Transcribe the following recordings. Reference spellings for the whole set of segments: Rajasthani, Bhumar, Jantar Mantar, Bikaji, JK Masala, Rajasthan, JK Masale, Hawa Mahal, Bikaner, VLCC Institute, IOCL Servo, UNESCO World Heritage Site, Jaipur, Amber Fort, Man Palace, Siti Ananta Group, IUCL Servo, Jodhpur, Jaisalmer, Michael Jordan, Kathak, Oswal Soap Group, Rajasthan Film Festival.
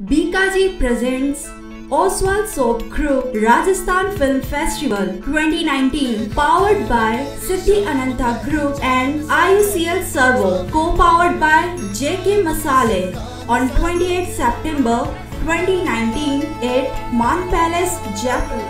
Bikaji presents Oswal Soap Group Rajasthan Film Festival 2019, powered by Siti Ananta Group and IUCL Servo, co-powered by JK Masale, on 28 September 2019 at Man Palace, Jaipur.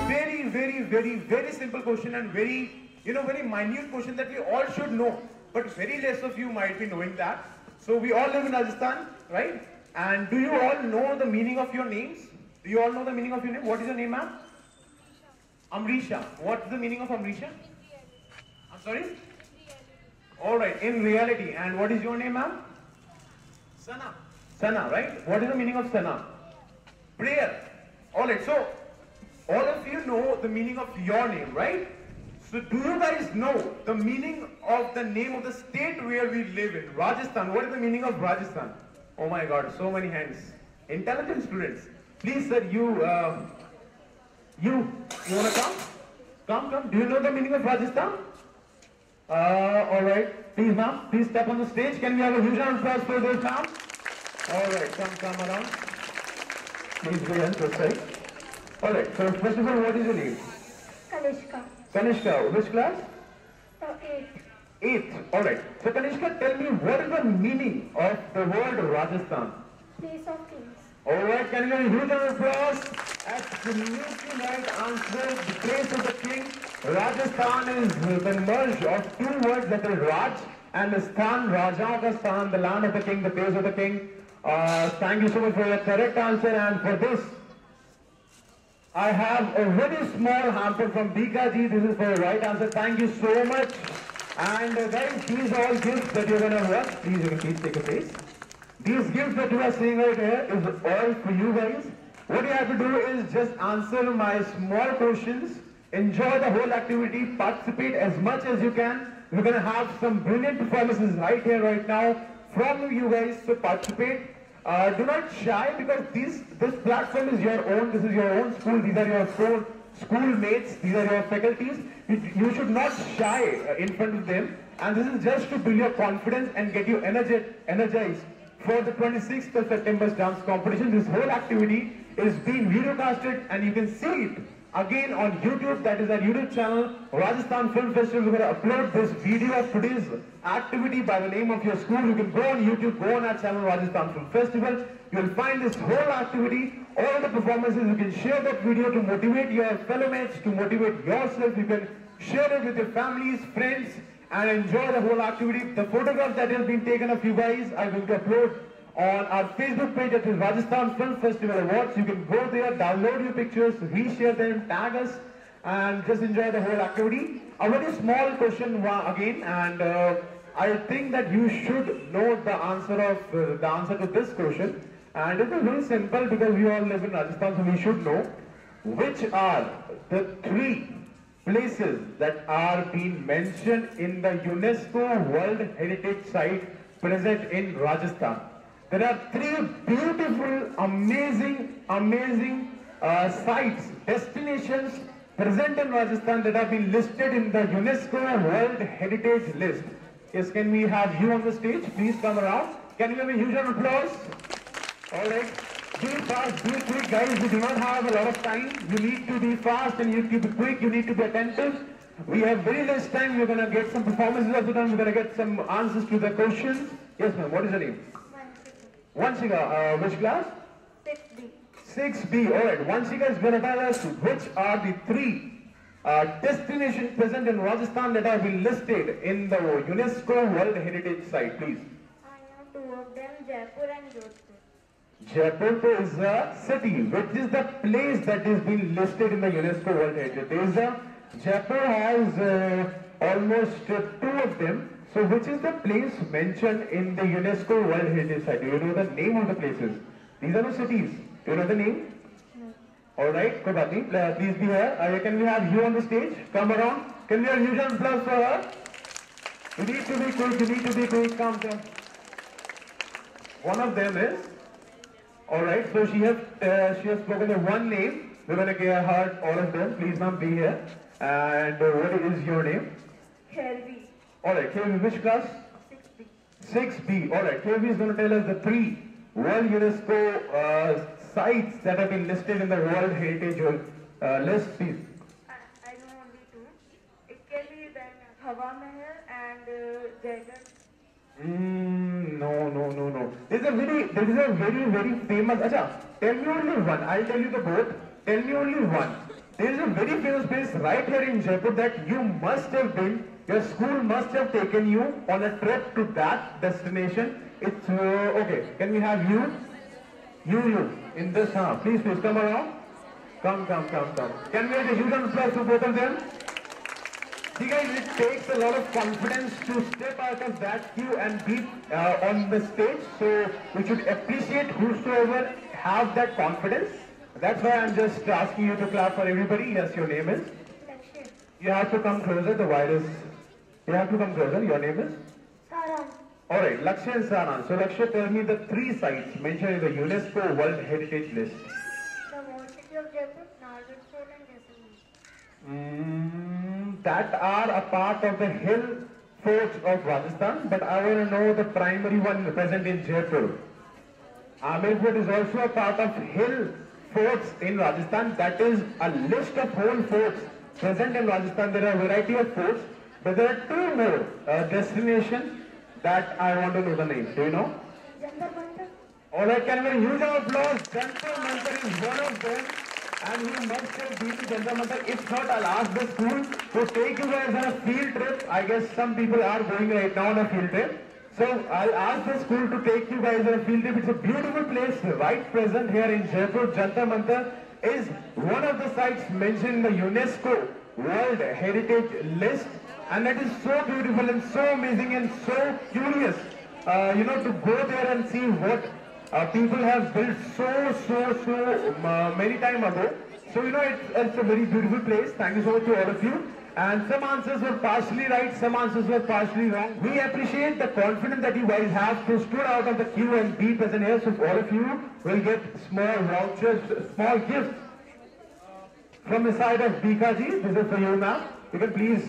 Very simple question and very minute question that we all should know, but very less of you might be knowing that. So we all live in Rajasthan, right? And do you all know the meaning of your names? Do you all know the meaning of your name? What is your name, ma'am? Amrisha. What's the meaning of Amrisha? I'm sorry? Alright, in reality. And what is your name, ma'am? Sana. Sana, right? What is the meaning of Sana? Prayer. Alright, so all of you know the meaning of your name, right? So do you guys know the meaning of the name of the state where we live in? Rajasthan. What is the meaning of Rajasthan? Oh my God, so many hands. Intelligent students. Please, sir, you want to come? Come. Do you know the meaning of Rajasthan? Alright. Please, ma'am, please step on the stage. Can we have a huge round of applause for those, ma'am? Alright, come around. Please go ahead, this side. Alright, so first of all, what is your name? Kanishka. Kanishka, which class? 8th. 8th, alright. So Kanishka, tell me, what is the meaning of the word Rajasthan? Place of kings. Alright, can you hear the applause? Absolutely right answer, the place of the king. Rajasthan is the merge of two words, that is Raj and Sthan, Raja ka Sthan, the land of the king, the place of the king. Thank you so much for your correct answer, and for this, I have a very small hamper from Bikaji. This is for your right answer. Thank you so much. And guys, these are all gifts that you're going to have. Please, you can please take a place. These gifts that you are seeing right here is all for you guys. What you have to do is just answer my small questions. Enjoy the whole activity. Participate as much as you can. We're going to have some brilliant performances right here, right now from you guys. So participate. Do not shy, because this platform is your own. This is your own school. These are your schoolmates, these are your faculties. You should not shy in front of them, and this is just to build your confidence and get you energized for the 26th of September's dance competition. This whole activity is being videocasted, and you can see it again on YouTube. That is our YouTube channel, Rajasthan Film Festival. We're going to upload this video of today's activity by the name of your school. You can go on YouTube, go on our channel, Rajasthan Film Festival. You'll find this whole activity, all the performances. You can share that video to motivate your fellow mates, to motivate yourself. You can share it with your families, friends, and enjoy the whole activity. The photographs that have been taken of you guys are going to upload on our Facebook page, that is Rajasthan Film Festival Awards. You can go there, download your pictures, reshare them, tag us, and just enjoy the whole activity. A very small question again, and I think that you should know the answer to this question. And it is very simple, because we all live in Rajasthan, so we should know which are the three places that are being mentioned in the UNESCO World Heritage Site present in Rajasthan. There are three beautiful, amazing sites, destinations present in Rajasthan that have been listed in the UNESCO World Heritage List. Yes, can we have you on the stage? Please come around. Can we have a huge round of applause? Alright. Be fast, be quick, guys. We do not have a lot of time. You need to be fast and you need to be quick. You need to be attentive. We have very less time. We're going to get some performances of the time. We're going to get some answers to the questions. Yes, ma'am. What is your name? Vanshika, which class? 6B. 6B, alright. Vanshika is going to tell us which are the three destinations present in Rajasthan that have been listed in the UNESCO World Heritage Site, please. I know two of them, Jaipur and Jodhpur. Jaipur is a city, which is the place that is being listed in the UNESCO World Heritage. There is Jaipur has almost two of them. So which is the place mentioned in the UNESCO World Heritage Site? Do you know the name of the places? These are the cities. Do you know the name? No. Alright, Kobati, please be here. Can we have you on the stage? Come around. Can we have huge applause for her? You need to be quick, Come down. One of them is? Alright, so she has spoken of one name. We're going to give her all of them. Please, ma'am, be here. And what is your name? Shelby. Alright, KV, which class? 6B. 6B, alright. KV is going to tell us the three World UNESCO sites that have been listed in the World Heritage list, please. I know only two. It can be then Hawa Mahal and Jantar. No. There is a very, very famous. Acha, tell me only one. I'll tell you the both. Tell me only one. There is a very famous place right here in Jaipur that you must have been. Your school must have taken you on a trip to that destination. It's okay. Can we have you? You in this house. Please come around. Come. Can we have a huge applause to both of them? See guys, it takes a lot of confidence to step out of that queue and be on the stage. So we should appreciate whosoever have that confidence. That's why I'm just asking you to clap for everybody. Yes, your name is? You have to come closer. The virus. You have to come closer. Your name is? Saran. Alright, Lakshya and Saran. So Lakshya, tell me the three sites mentioned in the UNESCO World Heritage List. The Old City of Jaipur, Nalgiri and Jaisalmer. That are a part of the hill forts of Rajasthan, but I want to know the primary one present in Jaipur. Amber Fort is also a part of hill forts in Rajasthan. That is a list of whole forts present in Rajasthan. There are a variety of forts, but there are two more destinations that I want to know the name. Do you know? Jantar Mantar. Alright, can we have a huge applause? Jantar Mantar is one of them. And you must have been to Jantar Mantar. If not, I'll ask the school to take you guys on a field trip. I guess some people are going right now on a field trip. So I'll ask the school to take you guys on a field trip. It's a beautiful place right present here in Jaipur. Jantar Mantar is one of the sites mentioned in the UNESCO World Heritage List. And that is so beautiful and so amazing and so curious, to go there and see what people have built so many time ago. So it's a very beautiful place. Thank you so much to all of you. And some answers were partially right, some answers were partially wrong. We appreciate the confidence that you guys have to stood out of the queue and be present here. So all of you will get small vouchers, small gifts from the side of Bikaji. This is for you, ma'am. You can please.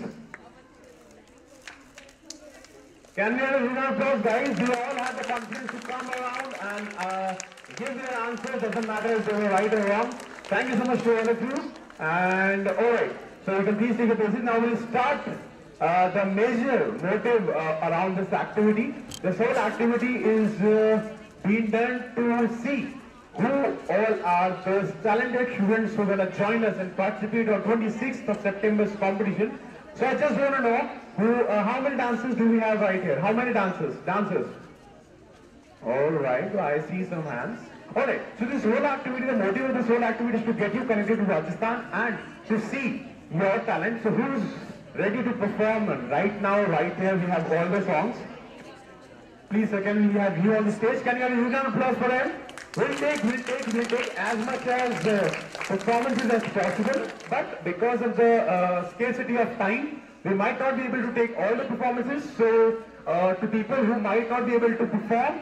Can we have a round of applause, guys? You all have the confidence to come around and give their answers. Doesn't matter if they were right or wrong. Thank you so much to all of you. And alright, so you can please take a place. Now we'll start the major motive around this activity. This whole activity is being done to see who all are those talented students who are going to join us and participate on 26th of September's competition. So I just want to know how many dancers do we have right here? How many dancers? Dancers. Alright, I see some hands. Alright, so this whole activity, the motive of this whole activity is to get you connected to Rajasthan and to see your talent. So who's ready to perform right now, right here? We have all the songs. Please, can we have you on the stage? Can you have a huge applause for him? We'll take as much as performances as possible, but because of the scarcity of time, we might not be able to take all the performances. So to people who might not be able to perform,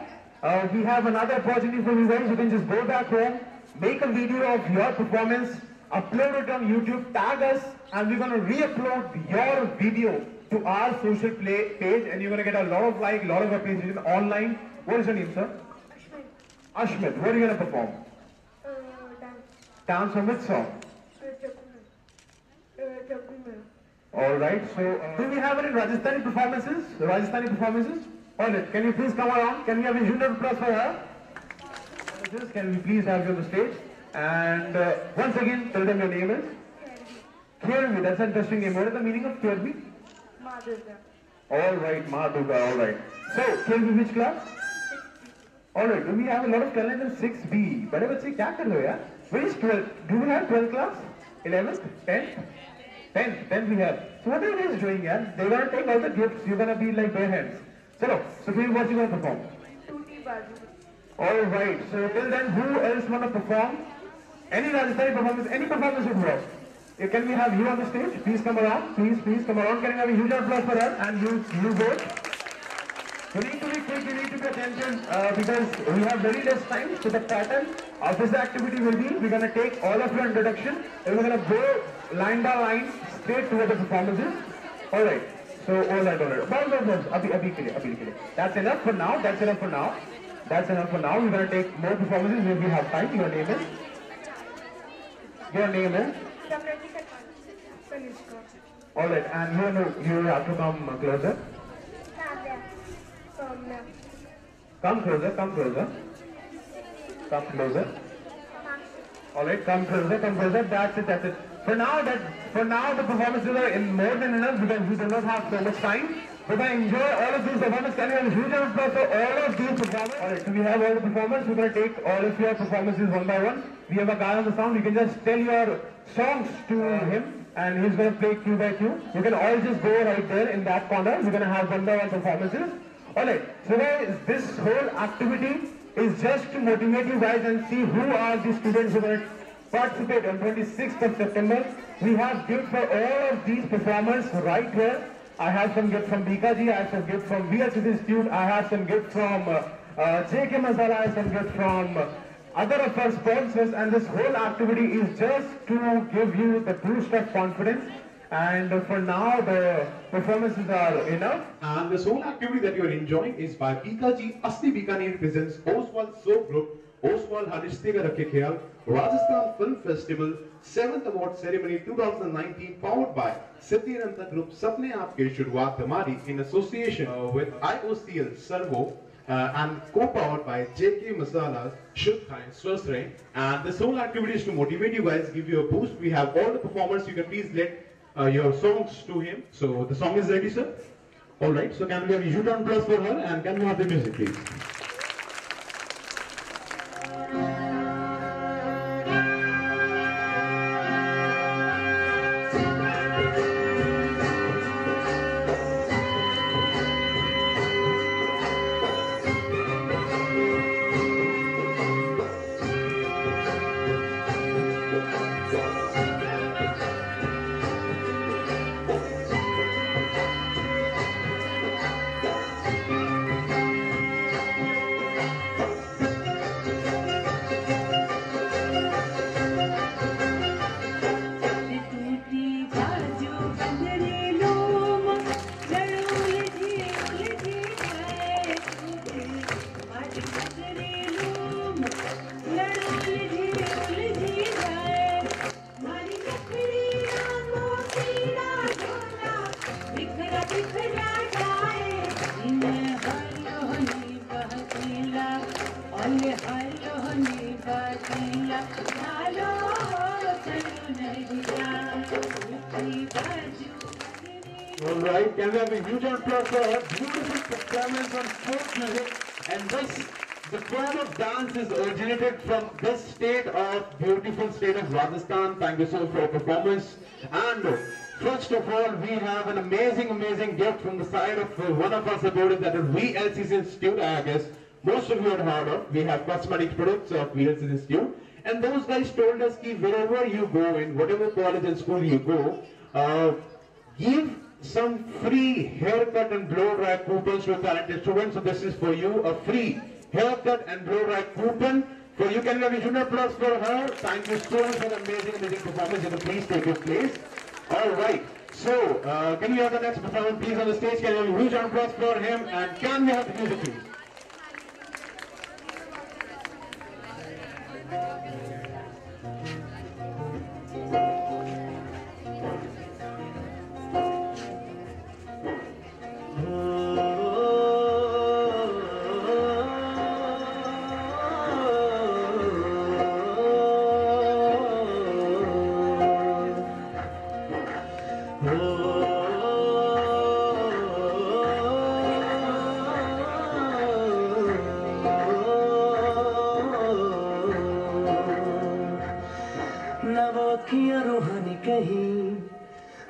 we have another opportunity for you guys. You can just go back home, make a video of your performance, upload it on YouTube, tag us, and we're going to re-upload your video to our social page, and you're going to get a lot of like, lot of appreciation online. What is your name, sir? Ashmit, what are you going to perform? Dance on which song? Alright, so do we have any Rajasthani performances? Alright, can you please come around? Can we have a huge applause for her? Can we please have you on the stage? And once again, tell them your name is? Kirby, that's an interesting name. What is the meaning of Kirby? Ma Durga. Alright, Ma Durga, alright. So, Kirby, which class? Alright, do we have a lot of talent in 6B? But I would say, kya kar rahe ho yaar? Where is 12th? Do we have 12th class? 11th? 10th? 10th. 10th we have. So what are you doing, yaar? They're going to take all the gifts. You're going to be like bare hands. So what are you going to perform? Tutti Baji. Alright, so till then, who else want to perform? Any Rajasthani performance, any performance you want. Can we have you on the stage? Please come around. Please come around. Can we have a huge applause for her and you both? We need to be quick, we need to be attention because we have very less time. So the pattern of this activity will be, we're going to take all of your introduction and we're going to go line by line straight toward the performances. Alright, so all right. That's enough for now. That's enough for now. We're going to take more performances if we have time. Your name is? Your name is? All right, and you have to come closer. Come closer, come closer. Come closer. All right, come closer, come closer. That's it, that's it. For now, the performances are more than enough because we do not have so much time. But I enjoy all of these performances. Can you have a huge round of applause for all of these performances? All right, so we have all the performances. We're going to take all of your performances one by one. We have a guy on the sound. You can just tell your songs to him and he's going to play cue by cue. You can all just go right there in that corner. We're going to have one by one performances. All right, so guys, this whole activity is just to motivate you guys and see who are the students who are going to participate on 26th of September. We have gifts for all of these performers right here. I have some gift from Bikaji, I have some gift from VLCC Institute, I have some gift from JK Masale, I have some gift from other of our sponsors, and this whole activity is just to give you the boost of confidence. And for now, the performances are enough. And this whole activity that you are enjoying is by Bikaji, Asli Bikaner presents Oswal Soap Group, Oswal Rajasthan Film Festival 7th Award Ceremony 2019, powered by Siti Ananta Group, Sapne Aapke Shuruaat Hamari, in association with IOCL Servo, and co-powered by JK Masala, Shubhai, Swasrain. And this whole activity is to motivate you guys, give you a boost. We have all the performers. You can please let your songs to him. So the song is ready, sir. All right. So can we have a huge round of applause for her, and can we have the music, please? Alright, can we have a huge applause for her beautiful performance from folk music? And this, the form of dance is originated from this state of beautiful state of Rajasthan. Thank you so much for your performance. And first of all, we have an amazing gift from the side of one of our supporters, that is VLCC Institute, I guess. Most of you have heard of. We have cosmetic products of VLCC Institute. And those guys told us that wherever you go, in whatever college and school you go, give some free haircut and blow-dry coupons to talented students. So this is for you, a free haircut and blow-dry coupon. So you can have a huge applause for her. Thank you so much for the amazing performance. You can please take your place. All right. So can we have the next performance, please, on the stage? Can we have a huge applause for him? And can we have the music, please?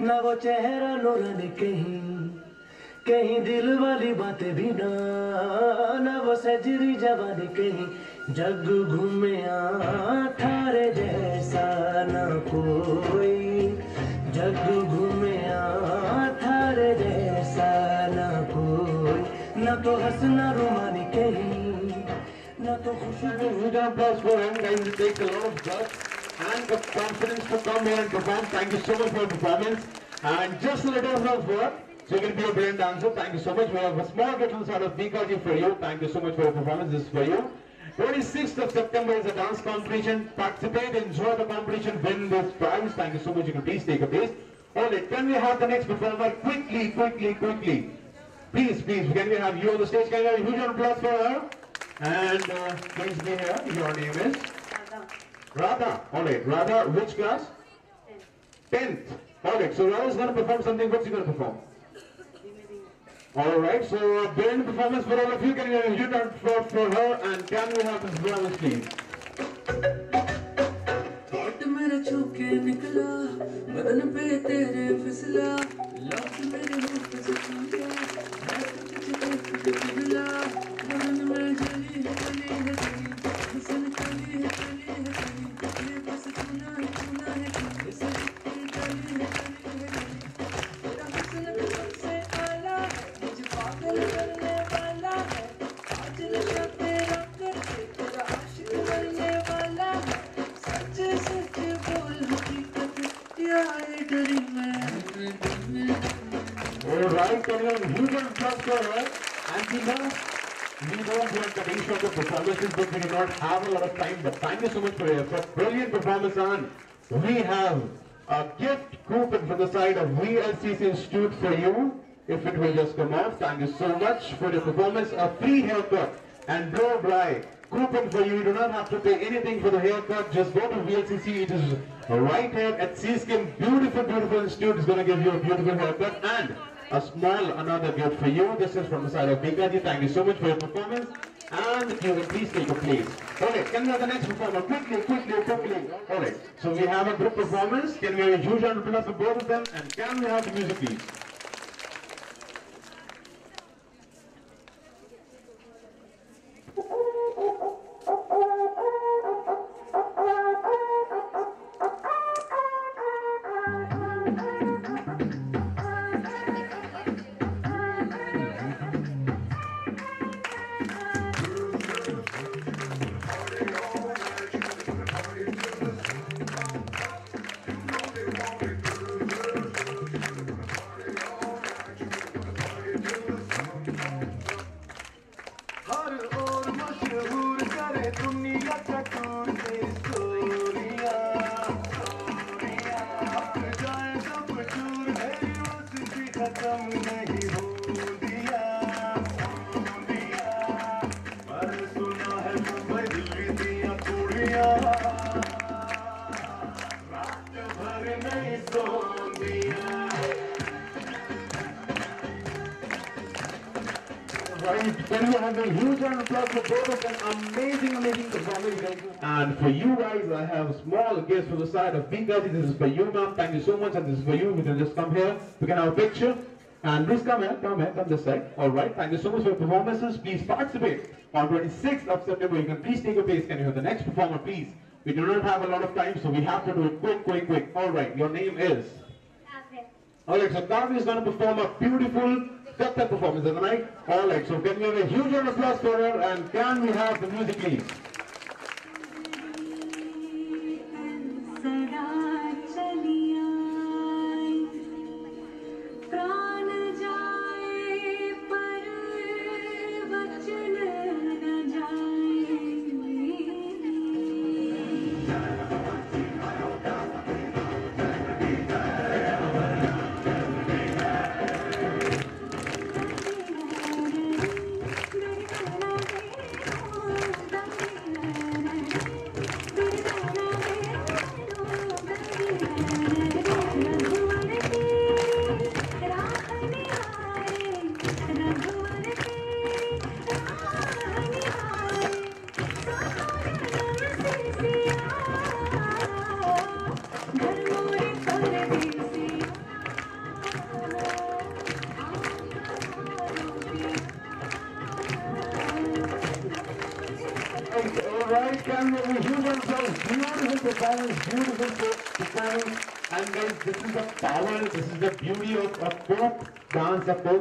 ना वो चेहरा लोराने कहीं कहीं दिल वाली बातें भी ना ना वो सजरी जवानी कहीं जग घूमे थारे जैसा ना कोई जग घूमे थारे जैसा ना कोई ना तो हंसना रोमानी कहीं ना तो खुशी. And the confidence to come here and perform. Thank you so much for your performance. And just let us know, So you can be a brilliant dancer. Thank you so much. We have a small little sort of Bikaji for you. Thank you so much for your performance. This is for you. 26th of September is a dance competition. Participate, enjoy the competition, win this prize. Thank you so much. You can please take a place. Alright, can we have the next performer? Quickly, quickly, quickly. Please, please, can we have you on the stage? Can we have a huge applause for her? And please be here. Your name is? Radha. Radha. Alright, Radha, which class? 10th. Alright, so Radha is going to perform something. What's she going to perform? Alright, so brilliant performance for all of you. Can we have a huge applause for her? And can we have this performance, please? We do not have a lot of time, but thank you so much for your effort. Brilliant performance. And we have a gift coupon from the side of VLCC Institute for you, if it will just come off. Thank you so much for your performance. A free haircut and blow dry coupon for you. You do not have to pay anything for the haircut. Just go to VLCC. It is right here at Seaskin. Beautiful, beautiful institute is going to give you a beautiful haircut and a small another gift for you. This is from the side of Bikaji. Thank you so much for your performance. And you will please take a place. Alright, can we have the next performer? Quickly, quickly, quickly. Alright, so we have a group performance. Can we have a huge hand for both of them? And can we have the music, please? For the side of Bikaji, this is for you, ma'am. Thank you so much, and this is for you. We can just come here. We can have a picture, and please come here, come here, come this side. All right. Thank you so much for your performances. Please participate on 26th of September. You can please take a place. Can you have the next performer, please? We do not have a lot of time, so we have to do it quick, quick, quick. All right. Your name is? Kavya. All right. So Kavya is going to perform a beautiful Kathak performance tonight. All right. So can we have a huge round of applause for her, and can we have the music, please?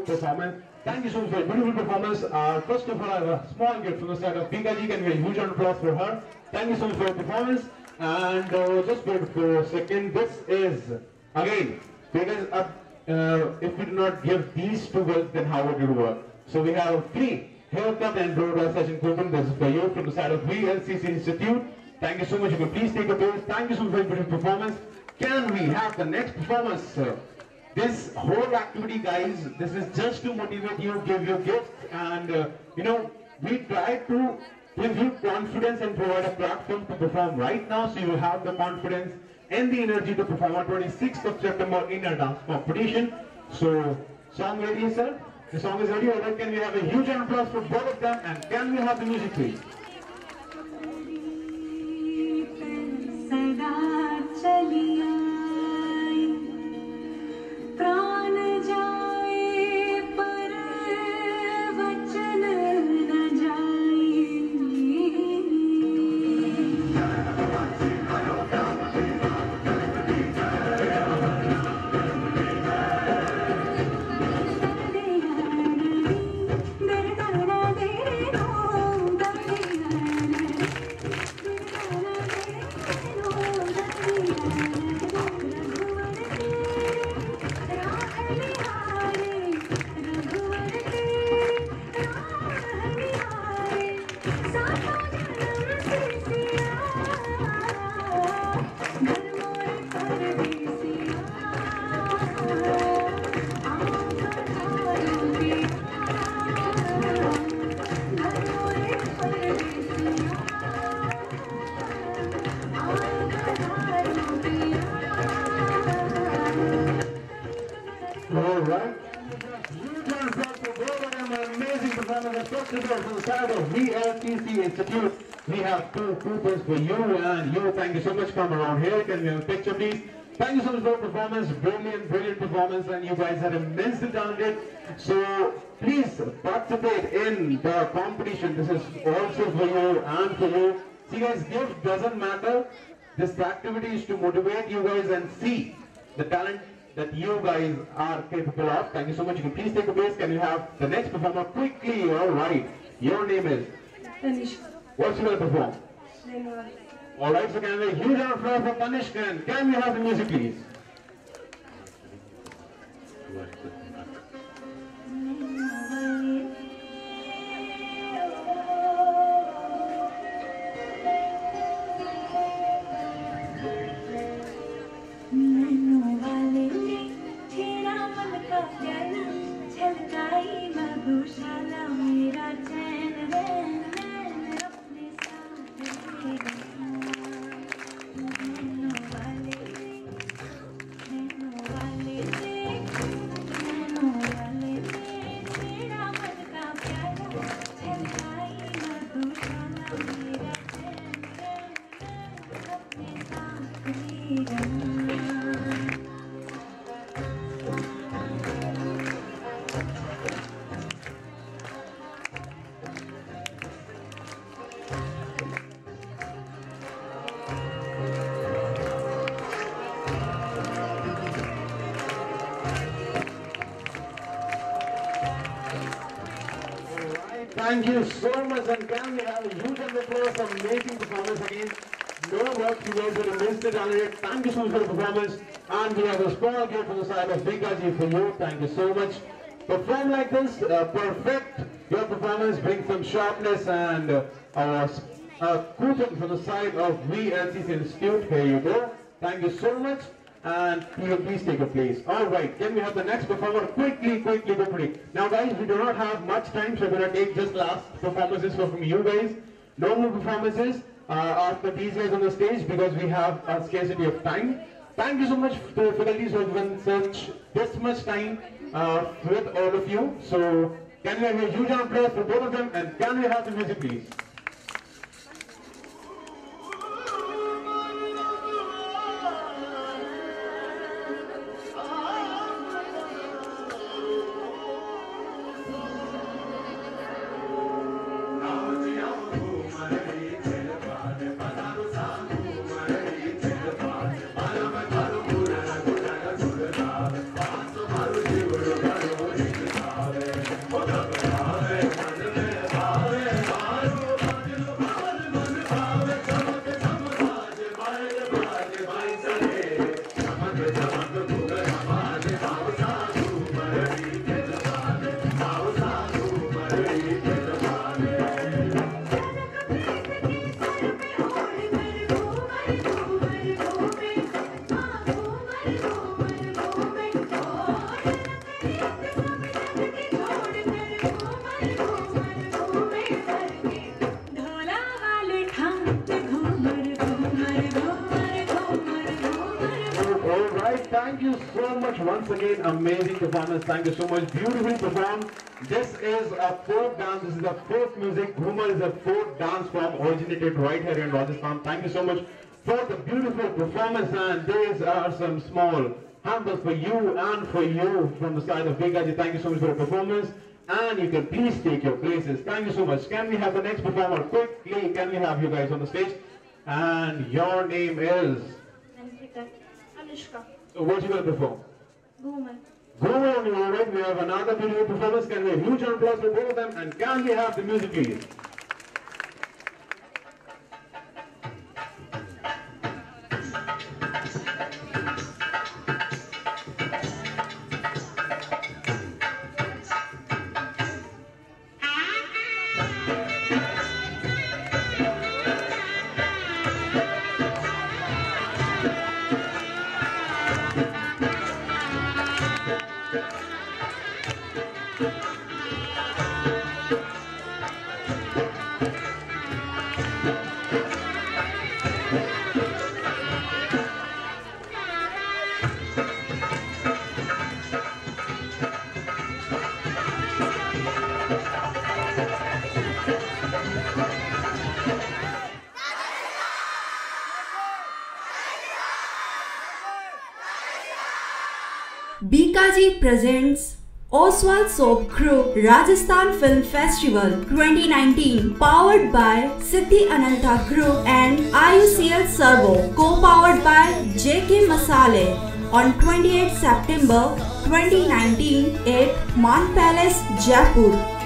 Performance. Thank you so much for a beautiful performance. First of all, I have a small gift from the side of Bikaji. Can we have a huge round of applause for her? Thank you so much for your performance. And just wait for a second. This is again. It is a if we do not give these to wealth, then how would it work? So we have a free haircut and blow-dry session coupon. This is for you from the side of VLCC Institute. Thank you so much. You can please take a pose. Thank you so much for your performance. Can we have the next performance, sir? This whole activity, guys, this is just to motivate you, give you gifts, and you know, we try to give you confidence and provide a platform to perform right now, so you have the confidence and the energy to perform on 26th of September in a dance competition. So, song ready, sir? The song is ready, all right? Can we have a huge round of applause for both of them, and can we have the music, please? For you, and you, thank you so much. Come around here. Can we have a picture, please? Thank you so much for your performance. Brilliant, brilliant performance, and you guys are immensely talented. So please participate in the competition. This is also for you and for you. See, guys, gift doesn't matter. This activity is to motivate you guys and see the talent that you guys are capable of. Thank you so much. You can please take a place. Can you have the next performer quickly? All right. Your name is Tanishka. What's your perform? Alright, so can we have a huge round of applause for punishment? Can we have the music, please? Thank you so much, and can we have a huge round of applause for amazing performance again. No work, you guys are immensely talented. Thank you so much for the performance, and we have a small gift from the side of Bikaji for you. Thank you so much. Perform like this, perfect your performance, bring some sharpness, and a coupon from the side of VLCC Institute. Here you go. Thank you so much, and please take a place. Alright, can we have the next performer? Quickly. Now guys, we do not have much time, so we're going to take just last performances from you guys. No more performances after these guys on the stage, because we have a scarcity of time. Thank you so much to faculties who have given such this much time with all of you. So, can we have a huge round of applause for both of them, and can we have the music, please? Thank you so much once again. Amazing performance. Thank you so much. Beautifully performed. This is a folk dance. This is a folk music. Bhumar is a folk dance form originated right here in Rajasthan. Thank you so much for the beautiful performance. And these are some small handles for you and for you from the side of Bikaji. Thank you so much for the performance. And you can please take your places. Thank you so much. Can we have the next performer quickly? Can we have you guys on the stage? And your name is? Anushka. So what are you going to perform? Bhumar. Bhumar only, alright. We have another beautiful performance. Can we have huge applause for both of them? And can we have the music, please? Bikaji presents Oswal Soap Group Rajasthan Film Festival 2019, powered by Siti Ananta Group and IUCL Servo, co-powered by JK Masale on 28 September 2019 at Man Palace, Jaipur.